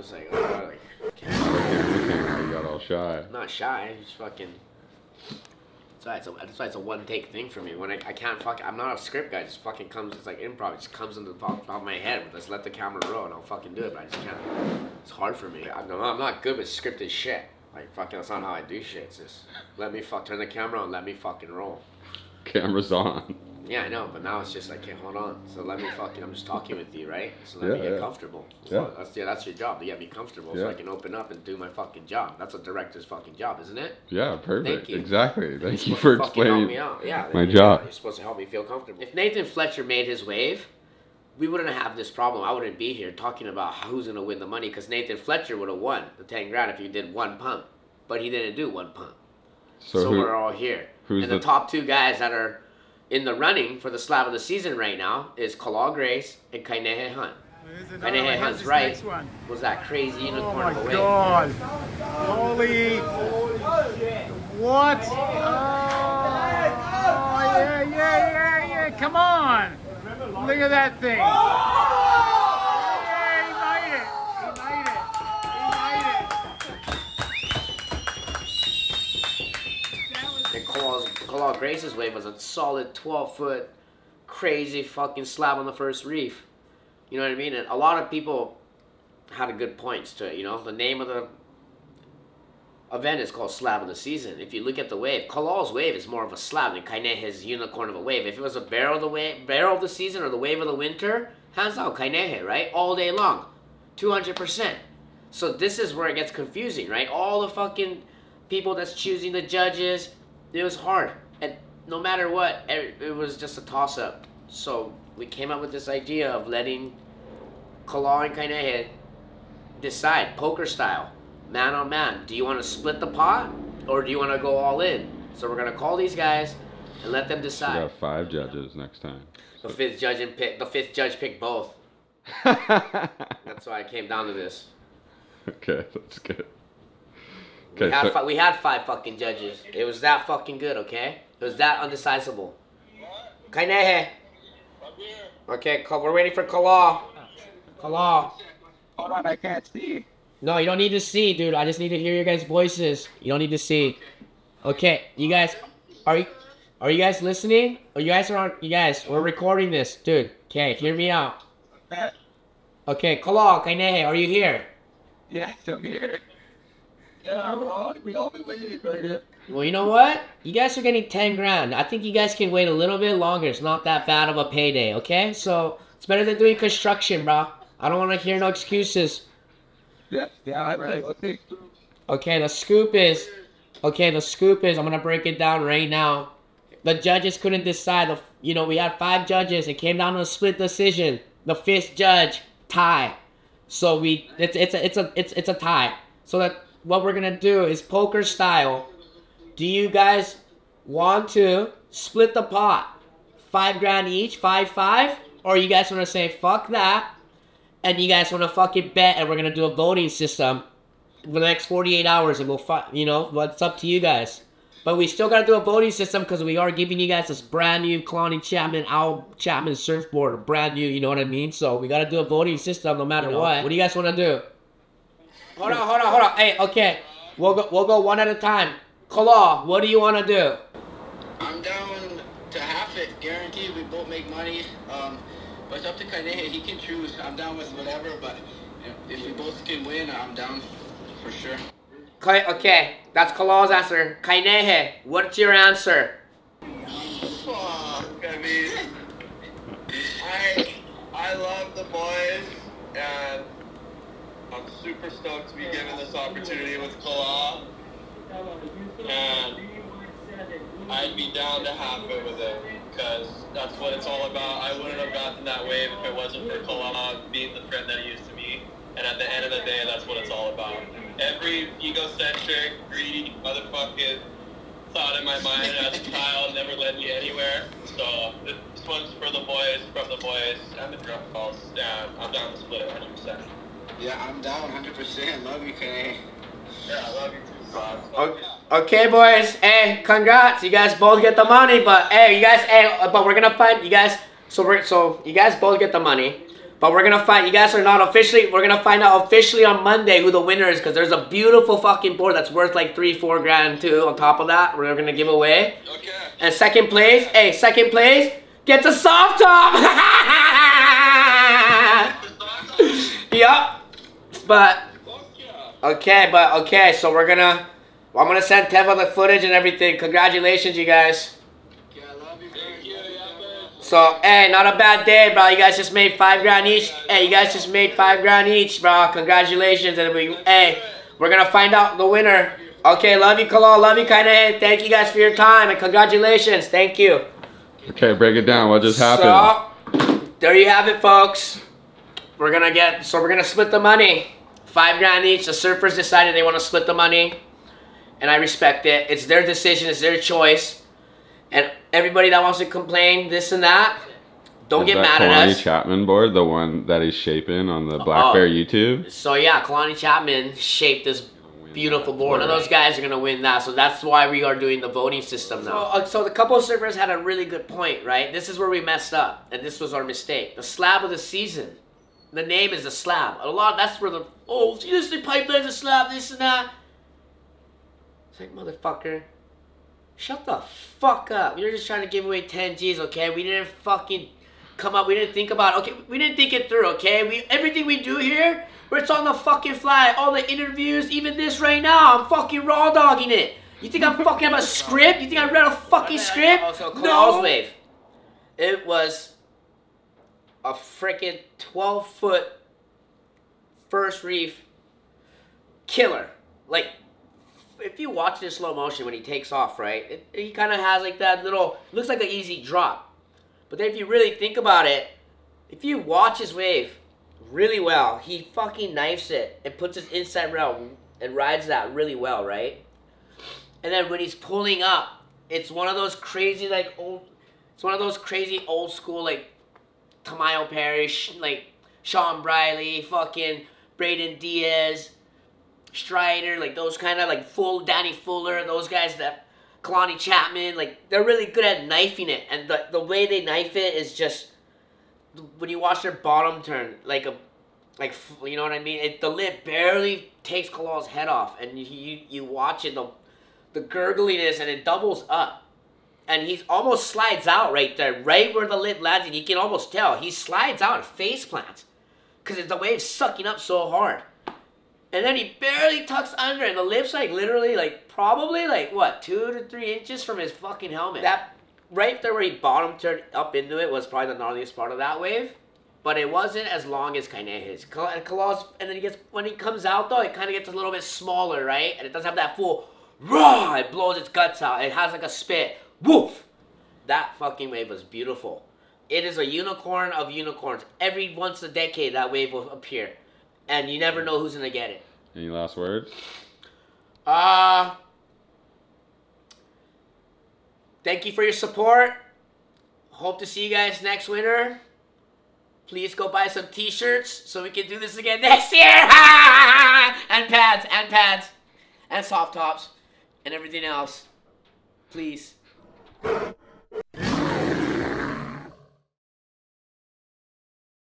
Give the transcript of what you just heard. just like, oh, like, you got all shy. I'm not shy. I just fucking. That's why it's a one take thing for me. When I can't fuck, I'm not a script guy. It just fucking comes. It's like improv. It just comes into the top of my head. Just let the camera roll and I'll fucking do it. But I just can't. It's hard for me. I'm not good with scripted shit. Like fucking, that's not how I do shit. It's just let me fuck. Turn the camera on. Let me fucking roll. Camera's on. Yeah, I know, but now it's just like, okay, hold on. So let me fucking, I'm just talking with you, right? So let me get comfortable. Yeah. Well, that's your job, to get me comfortable so I can open up and do my fucking job. That's a director's fucking job, isn't it? Yeah, perfect. Thank you. Exactly. Thank you for explaining my job. You're supposed to help me feel comfortable. If Nathan Fletcher made his wave, we wouldn't have this problem. I wouldn't be here talking about who's going to win the money, because Nathan Fletcher would have won the 10 grand if he did one pump. But he didn't do one pump. So we're all here. Who's and the top two guys that are in the running for the slab of the season right now is Kala Grace and Kainehe Hunt. Kainehe Hunt's right was that crazy unicorn away. Oh my God. Holy shit. What? Oh, yeah. Come on. Look at that thing. Kala Grace's wave was a solid 12-foot, crazy fucking slab on the first reef. You know what I mean? And a lot of people had good points to it, you know? The name of the event is called Slab of the Season. If you look at the wave, Kalal's wave is more of a slab than Kainehe's unicorn of a wave. If it was a barrel of the wave, barrel of the season or the wave of the winter, hands out Kainehe, right? All day long. 200%. So this is where it gets confusing, right? All the fucking people that's choosing the judges... It was hard, and no matter what, it was just a toss-up. So we came up with this idea of letting Kala and Kainehe decide, poker style, man on man. Do you want to split the pot, or do you want to go all in? So we're going to call these guys and let them decide. We got 5 judges next time. So. The fifth judge picked both. That's why I came down to this. Okay, that's good. Okay, we had five fucking judges. It was that fucking good, okay? It was that undecisible. Kainehe. Okay, we're waiting for Kala. Kala. Hold on, I can't see. No, you don't need to see, dude. I just need to hear your guys' voices. You don't need to see. Okay, you guys, are you guys listening? Or you guys are on? You guys, we're recording this, dude. Okay, hear me out. Okay, Kala, Kainehe, are you here? Yes, I'm here. Yeah, we all been waiting right here. Well, you know what? You guys are getting 10 grand. I think you guys can wait a little bit longer. It's not that bad of a payday, okay? So, it's better than doing construction, bro. I don't want to hear no excuses. Yeah, all right. Okay, the scoop is, I'm going to break it down right now. The judges couldn't decide. You know, we had 5 judges. It came down to a split decision. The 5th judge, tie. So, it's a tie. So, that... What we're gonna do is poker style. Do you guys want to split the pot? 5 grand each, 5-5? Or you guys wanna say fuck that and you guys wanna fucking bet and we're gonna do a voting system for the next 48 hours and we'll you know, what's up to you guys. But we still gotta do a voting system because we are giving you guys this brand new Kalani Chapman, Al Chapman surfboard, brand new, you know what I mean? So we gotta do a voting system no matter what. What do you guys wanna do? Hold on. Hey, okay. We'll go one at a time. Kala, what do you want to do? I'm down to half it. Guaranteed we both make money. But it's up to Kainehe. He can choose. I'm down with whatever, but if we both can win, I'm down for sure. Okay, that's Kala's answer. Kainehe, what's your answer? Fuck, I mean... I love the boys, and... I'm super stoked to be given this opportunity with Kala, and I'd be down to half it with it, because that's what it's all about. I wouldn't have gotten that wave if it wasn't for Kala being the friend that he is to me, and at the end of the day, that's what it's all about. Every egocentric, greedy motherfucking thought in my mind as a child never led me anywhere, so this one's for the boys, from the boys, and the drum falls down. I'm down to split it 100%. Yeah, I'm down 100%. Love you, Kane. Yeah, I love you too, Bob. Okay, boys. Hey, congrats. You guys both get the money, but hey, you guys. Hey, but we're gonna find you guys. So you guys both get the money. But we're going to find, you guys are not officially, we're going to find out officially on Monday who the winner is, because there's a beautiful fucking board that's worth like $3-4 grand too. On top of that, we're going to give away. Okay. And second place, hey, second place gets a soft top. Yup. But, okay, so we're going to, I'm going to send Teva the footage and everything. Congratulations, you guys. So, hey, not a bad day, bro. You guys just made $5 grand each. Hey, you guys just made $5 grand each, bro. Congratulations. And we, hey, we're going to find out the winner. Okay, love you, Kala. Love you, Kainehe. Thank you guys for your time, and congratulations. Thank you. Okay, break it down. What just happened? So, there you have it, folks. We're going to get, so we're going to split the money. $5 grand each. The surfers decided they want to split the money, and I respect it. It's their decision. It's their choice. And everybody that wants to complain, this and that, don't get mad at us. Kalani Chapman board, the one that he's shaping on the Black Bear YouTube. So yeah, Kalani Chapman shaped this beautiful board, and those guys are gonna win that. So that's why we are doing the voting system now. So, the couple of surfers had a really good point, right? This is where we messed up, and this was our mistake. The slab of the season, the name is the slab. A lot. That's where the this is pipeline's a slab, this and that. It's like, motherfucker. Shut the fuck up. We were just trying to give away 10 G's, okay? We didn't fucking come up. We didn't think about it. Okay, we didn't think it through, okay? Everything we do here, it's on the fucking fly. All the interviews, even this right now, I'm fucking raw dogging it. You think I'm fucking have a script? You think I read a fucking script? No. It was a freaking 12-foot first reef killer. Like, if you watch it in slow motion when he takes off, right, he kind of has like that little, looks like an easy drop. But then if you really think about it, if you watch his wave really well, he fucking knifes it and puts his inside rail and rides that really well, right? And then when he's pulling up, it's one of those crazy like old, it's one of those crazy old school like Tomio Parish, like Sean Briley, fucking Braden Diaz, Strider, like those kind of like full Danny Fuller, those guys that Kalani Chapman, like they're really good at knifing it, and the way they knife it is just when you watch their bottom turn, like a you know what I mean. The lip barely takes Kalani's head off, and you watch it, the gurgliness, and it doubles up, and he's almost slides out right there, right where the lip lands, and you can almost tell he slides out and face plants because the wave's sucking up so hard. And then he barely tucks under, and the lip's like literally like probably like what, 2 to 3 inches from his fucking helmet. That right there where he bottom turned up into it was probably the gnarliest part of that wave, but it wasn't as long as Kainehe's. And then he gets, when he comes out though, it kind of gets a little bit smaller, right? And it doesn't have that full raw. It blows its guts out. It has like a spit. Woof! That fucking wave was beautiful. It is a unicorn of unicorns. Every once a decade that wave will appear. And you never know who's gonna get it. Any last words? Thank you for your support. Hope to see you guys next winter. Please go buy some t-shirts so we can do this again next year. And pads, and pads, and soft tops, and everything else. Please.